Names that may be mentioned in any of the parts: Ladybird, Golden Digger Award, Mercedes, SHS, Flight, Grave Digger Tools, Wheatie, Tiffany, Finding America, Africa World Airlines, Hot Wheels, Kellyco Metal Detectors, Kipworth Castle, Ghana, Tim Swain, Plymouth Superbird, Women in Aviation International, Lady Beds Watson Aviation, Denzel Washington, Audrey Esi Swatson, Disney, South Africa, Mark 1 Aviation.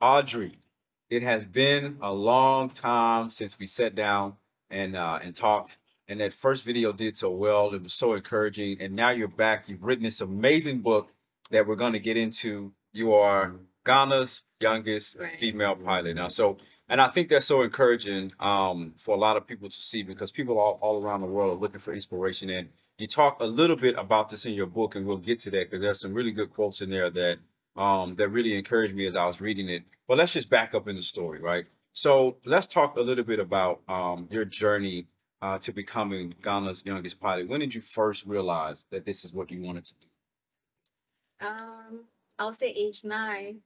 Audrey, it has been a long time since we sat down and talked. And that first video did so well. It was so encouraging. And now you're back. You've written this amazing book that we're going to get into. You are Ghana's youngest female pilot now. So, and I think that's so encouraging for a lot of people to see, because people all around the world are looking for inspiration. And you talk a little bit about this in your book, and we'll get to that, because there's some really good quotes in there that that really encouraged me as I was reading it. But let's just back up in the story, right? So let's talk a little bit about your journey to becoming Ghana's youngest pilot. When did you first realize that this is what you wanted to do? I'll say age 9.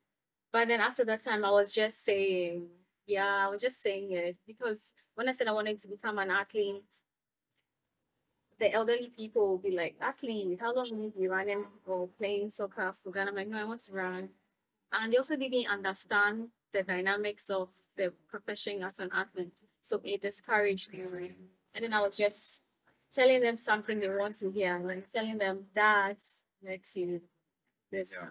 But then after that time, I was just saying, yeah, I was just saying it. Because when I said I wanted to become an athlete, the elderly people will be like, athlete, how long will you be running or playing soccer for Ghana? I'm like, no, I want to run. And they also didn't understand the dynamics of the profession as an athlete. So it discouraged me. Right? And then I was just telling them something they want to hear, like telling them that makes you this. Yeah.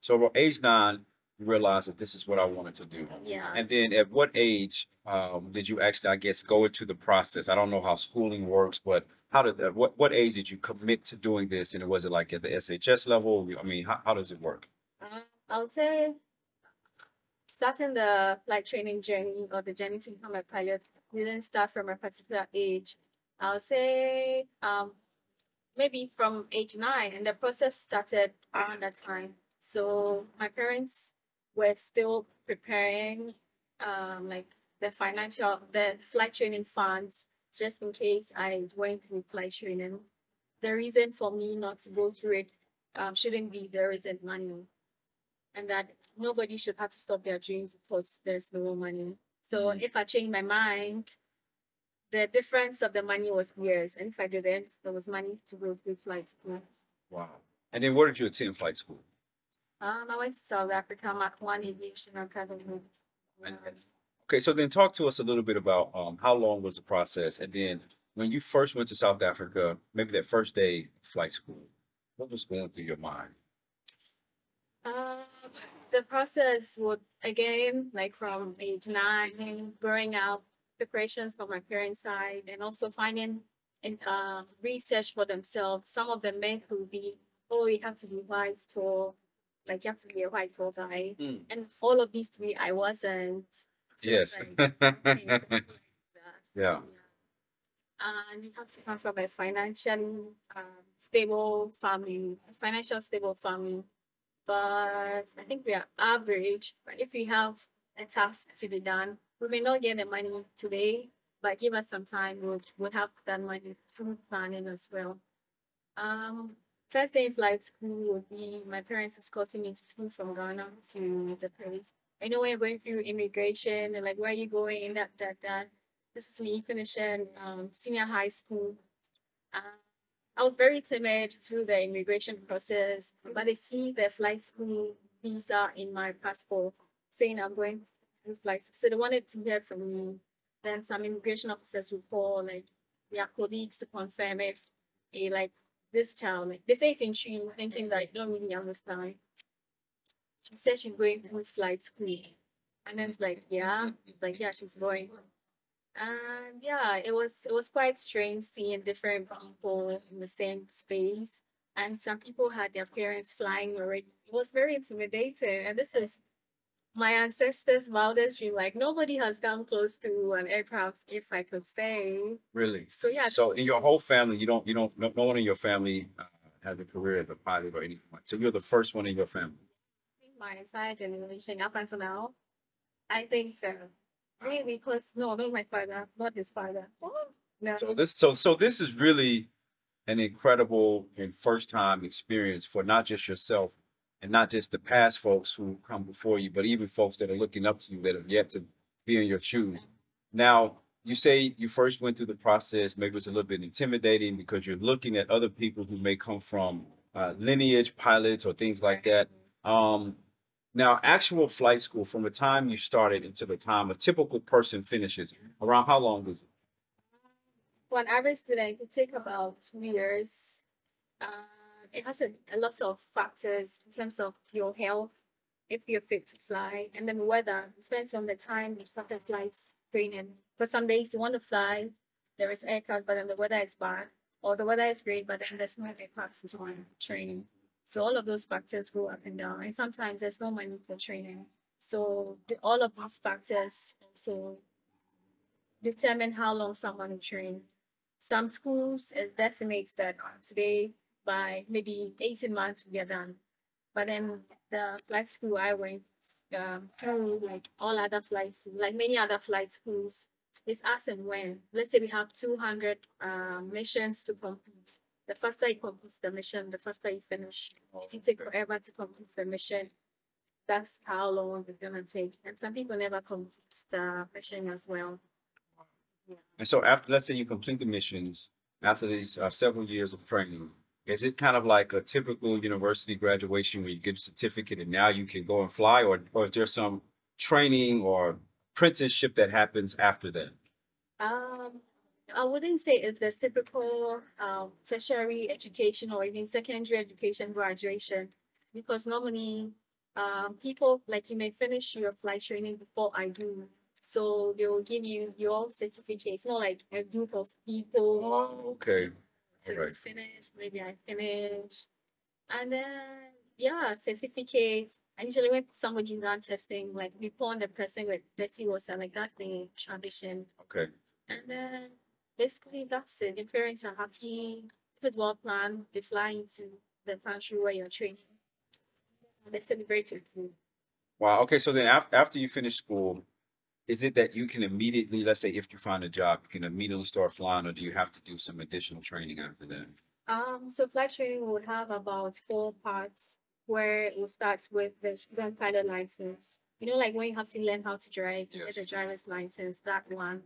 So at age 9, you realized that this is what I wanted to do. Yeah. And then at what age did you actually, I guess, go into the process? I don't know how schooling works, but how did that, what age did you commit to doing this? And was it like at the SHS level? I mean, how does it work? I would say starting the flight training journey or the journey to become a pilot didn't start from a particular age. I would say maybe from age 9, and the process started around that time. So my parents were still preparing like the flight training funds, just in case I went through flight training. The reason for me not to go through it shouldn't be there isn't money, and that nobody should have to stop their dreams because there's no money. So if I changed my mind, the difference of the money was years, and if I didn't, there was money to go through flight school. Wow. And then where did you attend flight school? I went to South Africa, Mark 1 Aviation. Okay, so then talk to us a little bit about how long was the process, and then when you first went to South Africa, maybe that first day of flight school, what was going through your mind? The process was, again, like from age 9, growing up, preparations from my parents' side, and also finding and research for themselves. Some of the men who be, oh, you have to be white, tall. Like, you have to be a white tall guy. And all of these 3, I wasn't. So yes. Like yeah. And you have to come from a financially stable family, But I think we are average. But if we have a task to be done, we may not get the money today, but give us some time, we'll have that money through planning as well. First day in flight school would be my parents escorting me to school from Ghana to the place. I know we're going through immigration and like, where are you going? That. This is me finishing senior high school. I was very timid through the immigration process, but I see the flight school visa in my passport saying I'm going through flight school. So they wanted to hear from me. Then some immigration officers would call like their colleagues to confirm if they like, this child, like, they say it's intriguing, thinking that I don't really understand. She said she's going through flight school. And then it's like, yeah, she's going. And yeah, it was quite strange seeing different people in the same space. And some people had their parents flying already. It was very intimidating. And this is my ancestors' wildest dream. Like, nobody has come close to an aircraft, if I could say. Really? So yeah. So in your whole family, no one in your family has a career as a pilot or anything like that. So you're the first one in your family. My entire generation up until now, I think so. Really? Because not my father, not his father. Oh, no. So this is really an incredible and first-time experience for not just yourself, and not just the past folks who come before you, but even folks that are looking up to you that have yet to be in your shoes. Now, you say you first went through the process, maybe it was a little bit intimidating because you're looking at other people who may come from lineage pilots or things like that. Now, actual flight school, from the time you started until the time a typical person finishes, around how long is it? For an average student, it could take about 2 years. It has a lot of factors in terms of your health, if you're fit to fly. And then weather, it depends on the time you started flight training. But some days you want to fly, there is aircraft, but then the weather is bad. Or the weather is great, but then there's no aircraft to train. So all of those factors go up and down. And sometimes there's no money for training. So all of these factors also determine how long someone will train. Some schools, it definites that today, by maybe 18 months, we are done. But then the flight school I went through, like all other flights, like many other flight schools, it's as and when. Let's say we have 200 missions to complete. The faster you complete the mission, the faster you finish. If you take forever to complete the mission, that's how long it's going to take. And some people never complete the mission as well. Yeah. And so after, let's say you complete the missions, after these several years of training, is it kind of like a typical university graduation where you get a certificate and now you can go and fly, or is there some training or apprenticeship that happens after that? I wouldn't say it's the typical tertiary education or even secondary education graduation, because normally people, like, you may finish your flight training before I do. So they will give you your certificates, not like a group of people. Oh, okay. So right. You finish, maybe I finish. And then, yeah, certificates. And usually when somebody's done testing, like, we pawn the person with dirty water, like, that's the tradition. Okay. And then basically that's it. Your parents are happy. If it's well planned, they fly into the country where you're training. They celebrate with you. Wow. Okay. So then after you finish school, is it that you can immediately, let's say if you find a job, you can immediately start flying, or do you have to do some additional training after that? So flight training would have about 4 parts, where it will start with the student pilot license. You know, like when you have to learn how to drive, you get a driver's license, that one.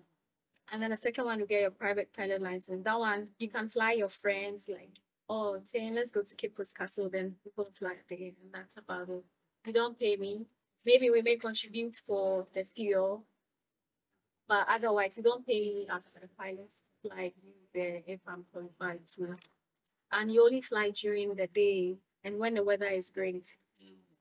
And then the second one, you get your private pilot license. That one, you can fly your friends, like, oh, Tim, let's go to Kipworth Castle, then people fly again, and that's about it. You don't pay me. Maybe we may contribute for the fuel, but otherwise, you don't pay me as a pilot to fly there if I'm qualified to. And you only fly during the day and when the weather is great.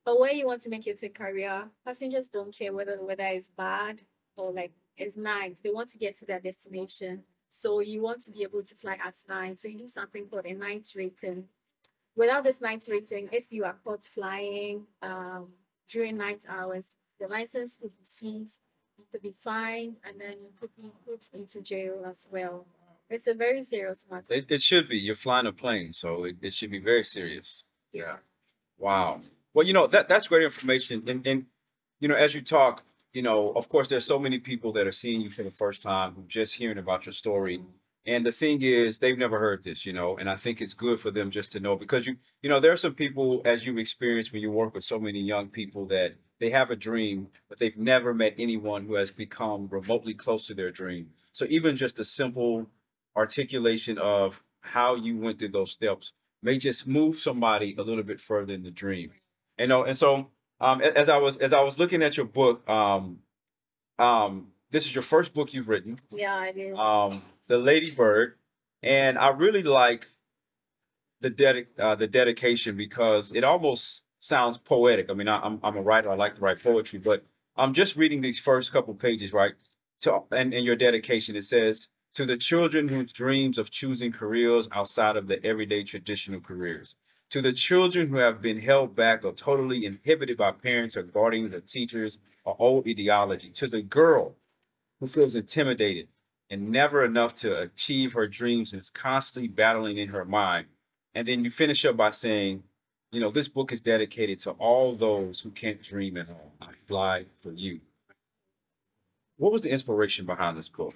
But where you want to make it a career, passengers don't care whether the weather is bad or like it's night. They want to get to their destination. So you want to be able to fly at night. So you do something called a night rating. Without this night rating, if you are caught flying during night hours, the license could be seized, you could be fined, and then you could be put into jail as well. It's a very serious matter. It should be. You're flying a plane, so it should be very serious. Yeah. Wow. Well, you know, that's great information. And you know, as you talk, you know, of course, there's so many people that are seeing you for the first time who just hearing about your story. And the thing is, they've never heard this, you know, and I think it's good for them just to know, because, you know, there are some people, as you've experienced when you work with so many young people, that they have a dream, but they've never met anyone who has become remotely close to their dream. So even just a simple articulation of how you went through those steps may just move somebody a little bit further in the dream. And so as I was looking at your book, this is your first book you've written. Yeah, I did. The Ladybird, and I really like the dedication, because it almost sounds poetic. I mean, I'm a writer. I like to write poetry, but I'm just reading these first couple pages, right? And your dedication, it says, to the children whose dreams of choosing careers outside of the everyday traditional careers, to the children who have been held back or totally inhibited by parents or guardians or teachers or old ideology, to the girl who feels intimidated and never enough to achieve her dreams and is constantly battling in her mind. And then you finish up by saying, you know, this book is dedicated to all those who can't dream at all. I fly for you. What was the inspiration behind this book?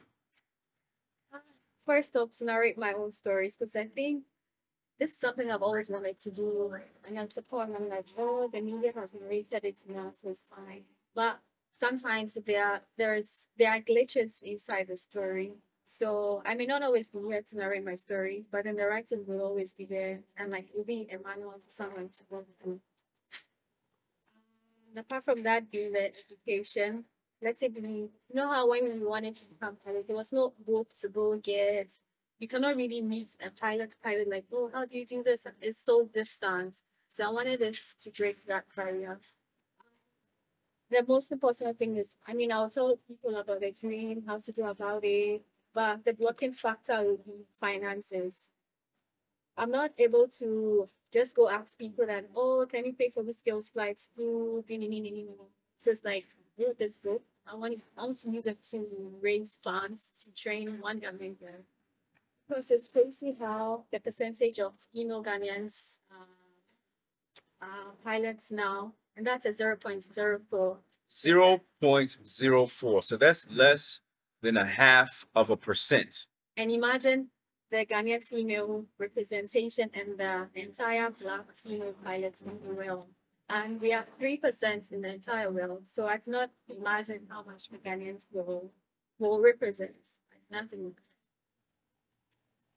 First off, to narrate my own stories, because I think this is something I've always wanted to do. And at the point, I'm like, oh, the media has narrated it now, so it's fine. But sometimes there are glitches inside the story. So I may not always be here to narrate my story, but then the writing will always be there. And like, it will be a manual for someone to go through. And apart from that, being the education, let's say, you know how when we wanted to become pilot, there was no book to go get. You cannot really meet a pilot like, oh, how do you do this? It's so distant. So I wanted it to break that barrier. the most important thing is, I mean, I'll tell people about their dream, how to go about it, but the blocking factor will be finances. I'm not able to just go ask people that, oh, can you pay for the skills flight school? It's just like, read this book. I want to use it to raise funds to train one Ghanaian. Because it's crazy how the percentage of female Ghanaians pilots now, and that's a 0.04. 0.04. So that's less than 0.5%. And imagine the Ghanaian female representation and the entire Black female pilots in the world. And we are 3% in the entire world. So I cannot imagine how much the Ghanaians will represent. Nothing.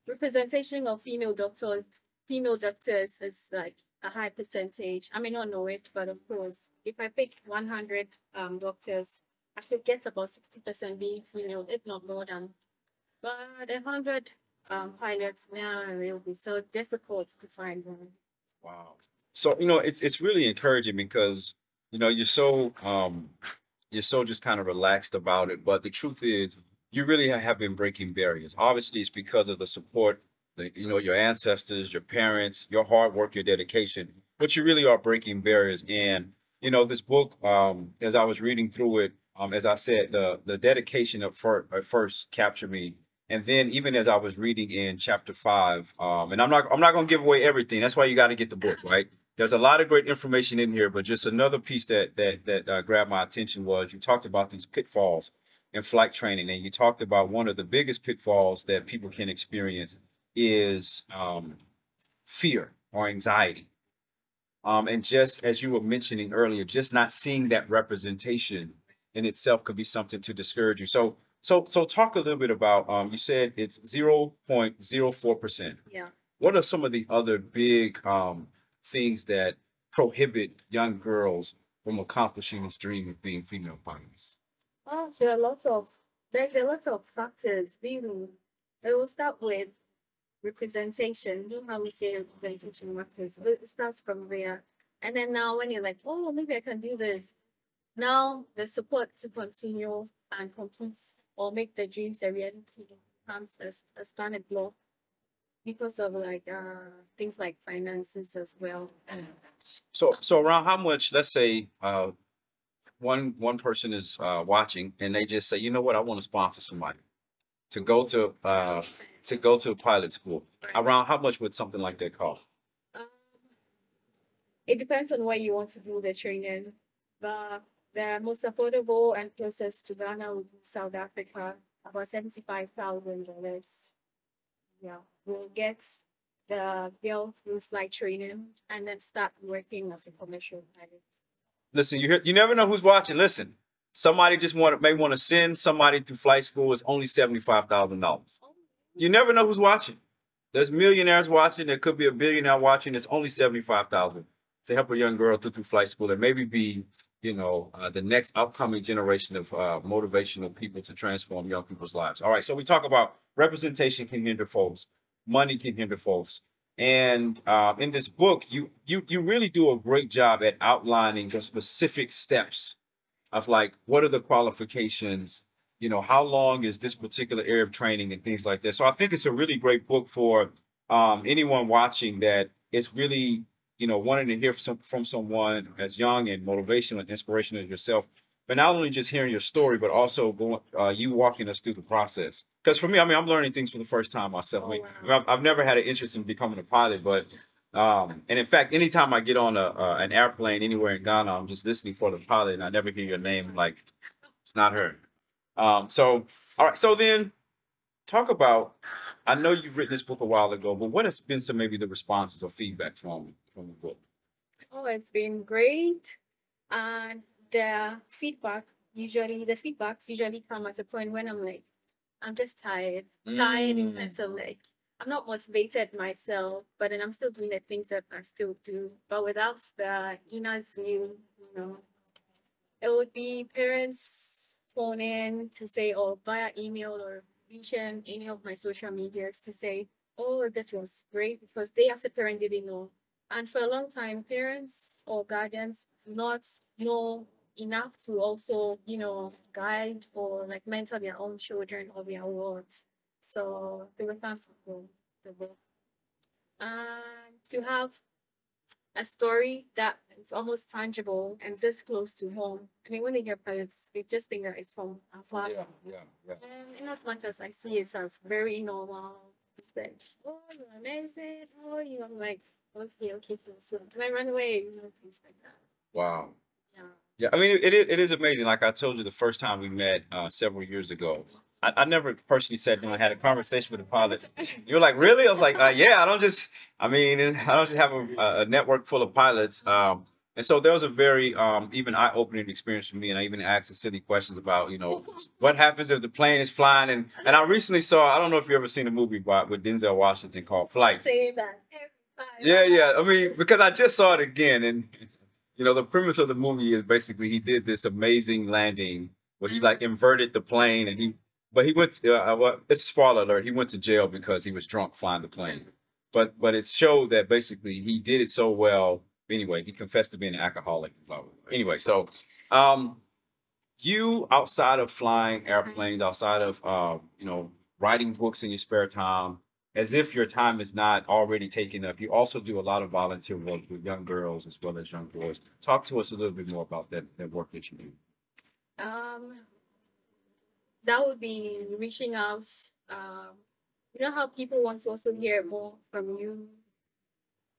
Representation of female doctors is like a high percentage. I may not know it, but of course, if I pick 100 doctors, I should get about 60% being female, if not more than. But 100 pilots now, it will be so difficult to find one. Wow. So you know, it's really encouraging because you know you're so just kind of relaxed about it. But the truth is, you really have been breaking barriers. Obviously, it's because of the support, you know, your ancestors, your parents, your hard work, your dedication. But you really are breaking barriers. And you know, this book, as I was reading through it, as I said, the dedication at first captured me. And then even as I was reading in chapter 5, and I'm not gonna give away everything. That's why you got to get the book, right? There's a lot of great information in here, but just another piece that grabbed my attention was you talked about these pitfalls in flight training, and you talked about one of the biggest pitfalls that people can experience is fear or anxiety. And just as you were mentioning earlier, just not seeing that representation in itself could be something to discourage you. So talk a little bit about, you said it's 0.04%. Yeah. What are some of the other big things that prohibit young girls from accomplishing this dream of being female pilots? Oh, there are lots of factors, really. I will start with representation. You know how we say representation matters. It starts from there. And then now when you're like, oh, maybe I can do this. Now the support to continue and complete or make the dreams a reality becomes a standard block because of like things like finances as well. So around how much, let's say one person is watching and they just say, you know what, I want to sponsor somebody to go to pilot school. Around how much would something like that cost? It depends on where you want to do the training, but the most affordable and closest to Ghana would be South Africa, about $75,000. Yeah, we'll get the girl through flight training and then start working as a commercial pilot. Listen, you never know who's watching. Listen, somebody just may want to send somebody through flight school. It's only $75,000. You never know who's watching. There's millionaires watching. There could be a billionaire watching. It's only $75,000 to help a young girl through flight school and maybe be, you know, the next upcoming generation of motivational people to transform young people's lives. All right, so we talk about representation can hinder folks, money can hinder folks, and in this book, you really do a great job at outlining the specific steps of like what are the qualifications, you know, how long is this particular area of training and things like that. So I think it's a really great book for anyone watching that is really, you know, wanting to hear from someone as young and motivational and inspirational as yourself, but not only just hearing your story, but also going, you walking us through the process. Because for me, I mean, I'm learning things for the first time myself. Oh, wow. I've never had an interest in becoming a pilot, but, and in fact, anytime I get on an airplane anywhere in Ghana, I'm just listening for the pilot and I never hear your name. Like, it's not her. All right. So then talk about, I know you've written this book a while ago, but what has been some, maybe the responses or feedback from the book? Oh, it's been great. And the feedbacks usually come at a point when I'm like, I'm just tired. Tired in terms of like, I'm not motivated myself, but then I'm still doing the things that I still do. But without the inner zeal, you know, it would be parents phone in to say, or via email or mention any of my social medias to say, oh, this was great, because they as a parent didn't know. And for a long time, parents or guardians do not know enough to also, you know, guide or like mentor their own children or their wards. So they were thankful for the book. To have a story that is almost tangible and this close to home. I mean, when they hear pilots, they just think that it's from afar. Yeah, yeah, yeah. And as much as I see it as very normal, it's like, oh, you're amazing. Oh, you're like, okay. So can I run away? You know, things like that. Wow. Yeah. Yeah. I mean, it is amazing. Like I told you the first time we met several years ago. I never personally sat down and had a conversation with a pilot. You're like, really? I was like, yeah, I don't just have a network full of pilots. And so there was a very even eye-opening experience for me. And I even asked the silly questions about, you know, what happens if the plane is flying? And I recently saw, I don't know if you've ever seen a movie with Denzel Washington called Flight. Say that every time. Yeah, yeah. I mean, because I just saw it again. And, you know, the premise of the movie is basically he did this amazing landing where he like inverted the plane and he... But he went to, well, it's a spoiler alert, he went to jail because he was drunk flying the plane. But it showed that basically he did it so well. Anyway, he confessed to being an alcoholic. Anyway, so you, outside of flying airplanes, outside of, you know, writing books in your spare time, as if your time is not already taken up, you also do a lot of volunteer work with young girls as well as young boys. Talk to us a little bit more about that work that you do. That would be reaching out. You know how people want to also hear more from you?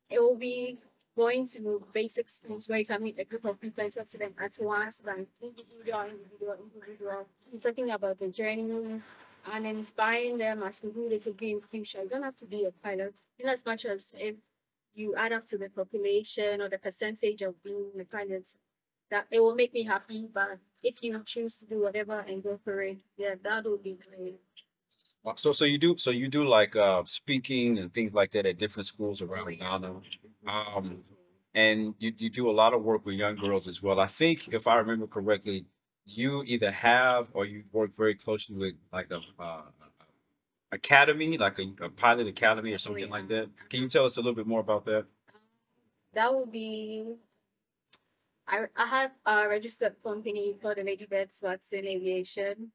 It will be going to basic schools where you can meet a group of people and talk to them at once, like individual. I'm talking about the journey and inspiring them as to who they could be in the future. You don't have to be a pilot. In as much as if you add up to the population or the percentage of being a pilot, that it will make me happy, but if you choose to do whatever and go for it, yeah, that would be great. So you do like speaking and things like that at different schools around Ghana, and you do a lot of work with young girls as well. I think if I remember correctly, you either have or you work very closely with like a academy, like a pilot academy or something like that. Can you tell us a little bit more about that? That would be. I have a registered company called the Lady Beds Watson Aviation.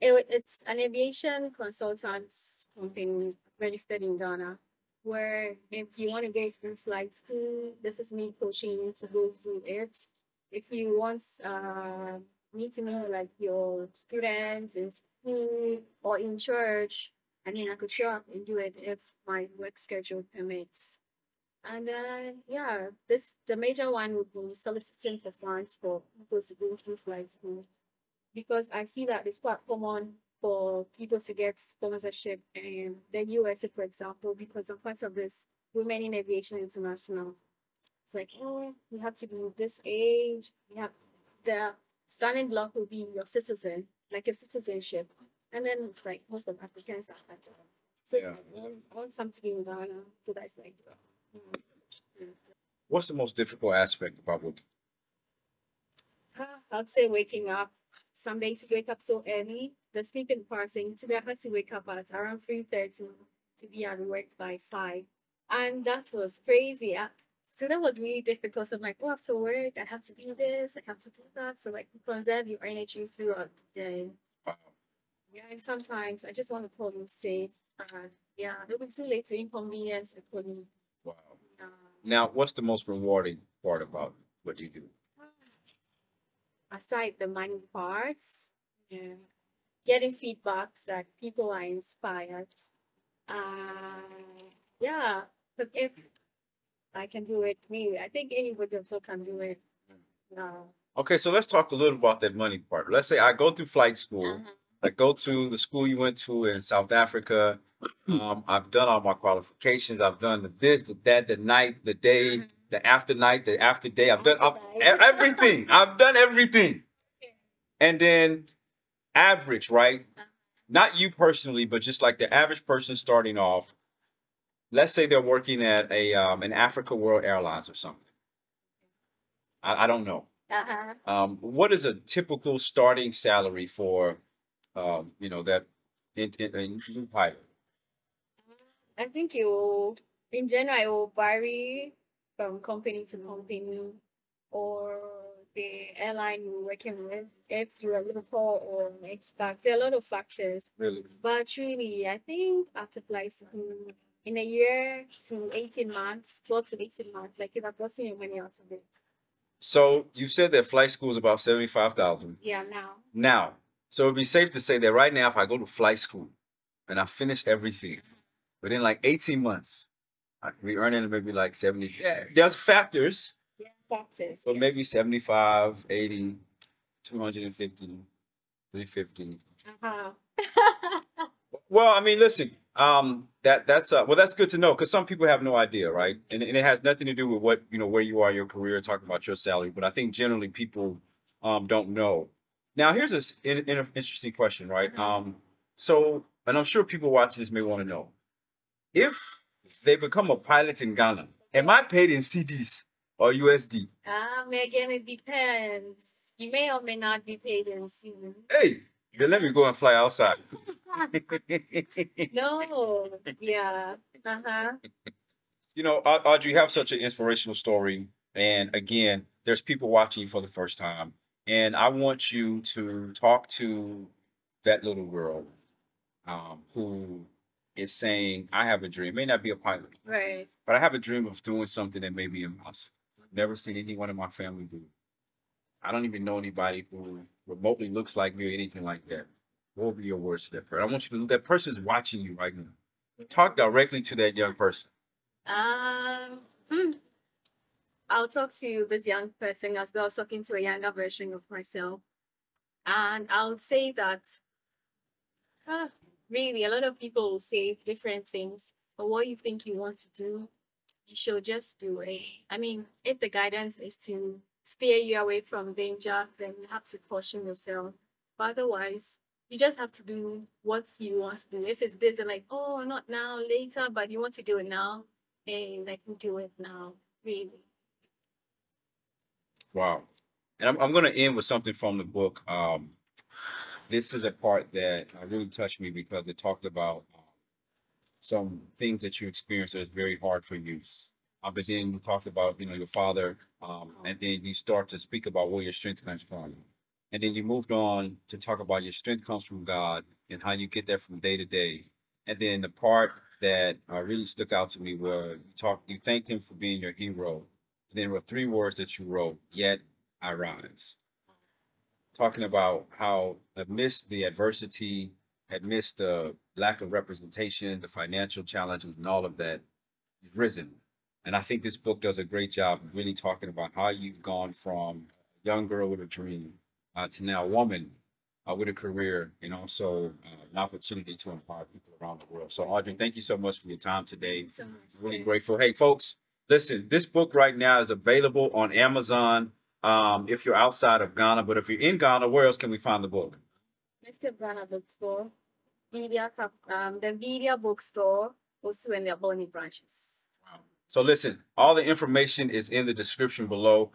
It's an aviation consultants company registered in Ghana, where if you want to go through flight school, this is me coaching you to go through it. If you want me to meet like your students in school or in church, I mean, I could show up and do it if my work schedule permits. And yeah, the major one would be soliciting for funds for people to go through flight school, because I see that it's quite common for people to get sponsorship in the USA, for example, because of part of this Women in Aviation International. It's like, oh, you have to be this age. You have the starting block will be your citizen, like your citizenship, and then it's like most of Africans are better. So it's like, I want something in Ghana, so that's like. What's the most difficult aspect about working? I'd say waking up. Some days we wake up so early, the sleeping part, and today I had to wake up at around 3:30 to be at work by 5. And that was crazy. So that was really difficult. So I'm like, oh, I have to work, I have to do this, I have to do that. So like, you conserve your energy throughout the day. Wow. Yeah, and sometimes I just want to call and say, yeah, it'll be too late to inconvenience and call me. Wow. Now, what's the most rewarding part about what you do? Aside the money parts, getting feedback that people are inspired. Yeah, but if I can do it, me, I think anybody also can do it. No. Okay, so let's talk a little about that money part. Let's say I go through flight school. I go to the school you went to in South Africa. I've done all my qualifications. I've done the this, the that, the night, the day, the after night, the after day. I've done everything. I've done everything. And then average, right? Not you personally, but just like the average person starting off. Let's say they're working at a an Africa World Airlines or something. I don't know. What is a typical starting salary for, you know, that in pilot? I think it will, in general, it will vary from company to company, or the airline you're working with, if you're local or expat. There are a lot of factors. Really? But really, I think after flight school, in a year to 18 months, 12 to 18 months, like if I've gotten your money out of it. So you've said that flight school is about 75,000. Yeah, now. Now. So it'd be safe to say that right now, if I go to flight school and I finish everything, within like 18 months, we earn in maybe like 70. Yeah, there's factors. Yeah, factors. But maybe 75, 80, 250, 350. Uh-huh. Well, I mean, listen, well, that's good to know, because some people have no idea, right? And it has nothing to do with what, you know, where you are in your career, talking about your salary. But I think generally people don't know. Now, here's an interesting question, right? Uh-huh. So, and I'm sure people watching this may want to know, if they become a pilot in Ghana, am I paid in CDs or USD? Again, it depends. You may or may not be paid in CDs. Hey, then let me go and fly outside. No, yeah, uh-huh. You know, Audrey, you have such an inspirational story. And again, there's people watching you for the first time. And I want you to talk to that little girl who is saying, I have a dream. May not be a pilot. Right. But I have a dream of doing something that may be impossible. Never seen anyone in my family do. I don't even know anybody who remotely looks like me or anything like that. What would be your words to that person? I want you to, that person is watching you right now. Talk directly to that young person. I'll talk to this young person as though I was talking to a younger version of myself. And I'll say that, really, a lot of people will say different things. But what you think you want to do, you should just do it. I mean, if the guidance is to steer you away from danger, then you have to caution yourself. But otherwise, you just have to do what you want to do. If it's this and like, oh, not now, later, but you want to do it now, and like, do it now, really. Wow. And I'm going to end with something from the book. This is a part that really touched me because it talked about some things that you experienced that is very hard for you. But then you talked about, you know, your father, and then you start to speak about where your strength comes from. And then you moved on to talk about your strength comes from God and how you get that from day to day. And then the part that really stuck out to me where you thanked him for being your hero. There were three words that you wrote, yet I rise. Talking about how amidst the adversity, amidst the lack of representation, the financial challenges and all of that, you've risen. And I think this book does a great job of really talking about how you've gone from a young girl with a dream to now a woman with a career, and also an opportunity to empower people around the world. So Audrey, thank you so much for your time today. Thanks so much. Really grateful. Hey, folks. Listen, this book right now is available on Amazon if you're outside of Ghana. But if you're in Ghana, where else can we find the book? Mr. Ghana Bookstore, the Media Bookstore, also in the Aboni branches. Wow. So listen, all the information is in the description below.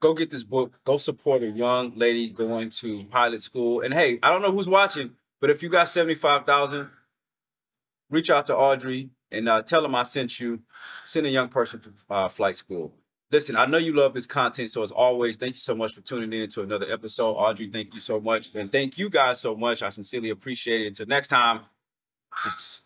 Go get this book. Go support a young lady going to pilot school. And hey, I don't know who's watching, but if you got 75,000, reach out to Audrey. And tell them I sent you, send a young person to flight school. Listen, I know you love this content. So as always, thank you so much for tuning in to another episode. Audrey, thank you so much. And thank you guys so much. I sincerely appreciate it. Until next time. Peace.